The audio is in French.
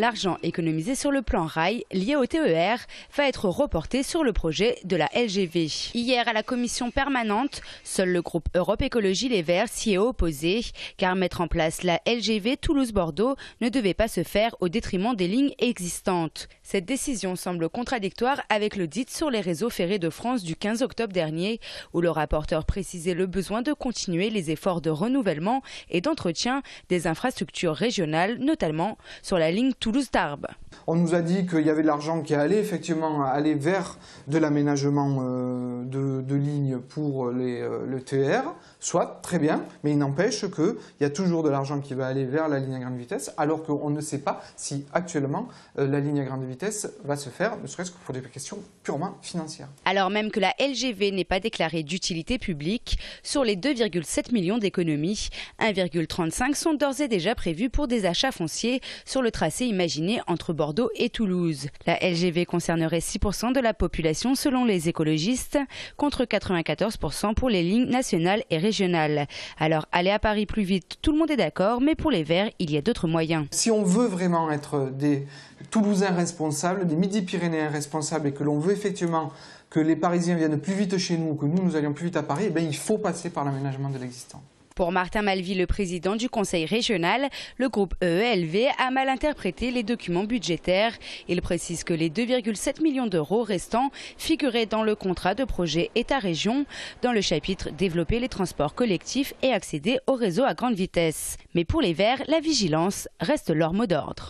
L'argent économisé sur le plan rail lié au TER va être reporté sur le projet de la LGV. Hier, à la commission permanente, seul le groupe Europe Écologie Les Verts s'y est opposé, car mettre en place la LGV Toulouse-Bordeaux ne devait pas se faire au détriment des lignes existantes. Cette décision semble contradictoire avec l'audit sur les réseaux ferrés de France du 15 octobre dernier, où le rapporteur précisait le besoin de continuer les efforts de renouvellement et d'entretien des infrastructures régionales, notamment sur la ligne Toulouse-Tarbes. On nous a dit qu'il y avait de l'argent qui allait effectivement aller vers de l'aménagement de lignes pour le TER, soit très bien, mais il n'empêche qu'il y a toujours de l'argent qui va aller vers la ligne à grande vitesse, alors qu'on ne sait pas si actuellement la ligne à grande vitesse va se faire, ne serait-ce que pour des questions purement financières. Alors même que la LGV n'est pas déclarée d'utilité publique, sur les 2,7 millions d'économies, 1,35 sont d'ores et déjà prévus pour des achats fonciers sur le tracé imaginé entre Bordeaux et Toulouse. La LGV concernerait 6% de la population selon les écologistes, contre 94% pour les lignes nationales et régionales. Alors aller à Paris plus vite, tout le monde est d'accord, mais pour les Verts, il y a d'autres moyens. Si on veut vraiment être des Toulousains responsables, des Midi-Pyrénéens responsables, et que l'on veut effectivement que les Parisiens viennent plus vite chez nous, que nous, nous allions plus vite à Paris, eh bien, il faut passer par l'aménagement de l'existant. Pour Martin Malvy, le président du conseil régional, le groupe EELV a mal interprété les documents budgétaires. Il précise que les 2,7 millions d'euros restants figuraient dans le contrat de projet État-Région, dans le chapitre « Développer les transports collectifs et accéder au réseau à grande vitesse ». Mais pour les Verts, la vigilance reste leur mot d'ordre.